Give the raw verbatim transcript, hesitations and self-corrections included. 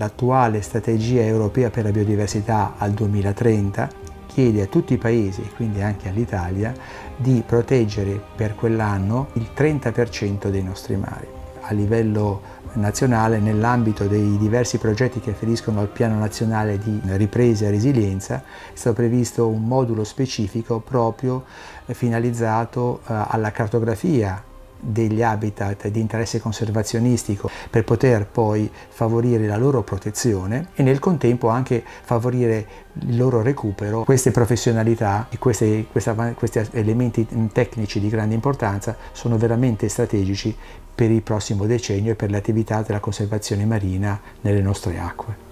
l'attuale strategia europea per la biodiversità al duemilatrenta chiede a tutti i paesi, e quindi anche all'Italia, di proteggere per quell'anno il trenta per cento dei nostri mari. A livello nazionale, nell'ambito dei diversi progetti che afferiscono al Piano Nazionale di Ripresa e Resilienza, è stato previsto un modulo specifico proprio finalizzato alla cartografia degli habitat di interesse conservazionistico per poter poi favorire la loro protezione e nel contempo anche favorire il loro recupero. Queste professionalità e questi, questi elementi tecnici di grande importanza sono veramente strategici per il prossimo decennio e per l'attività della conservazione marina nelle nostre acque.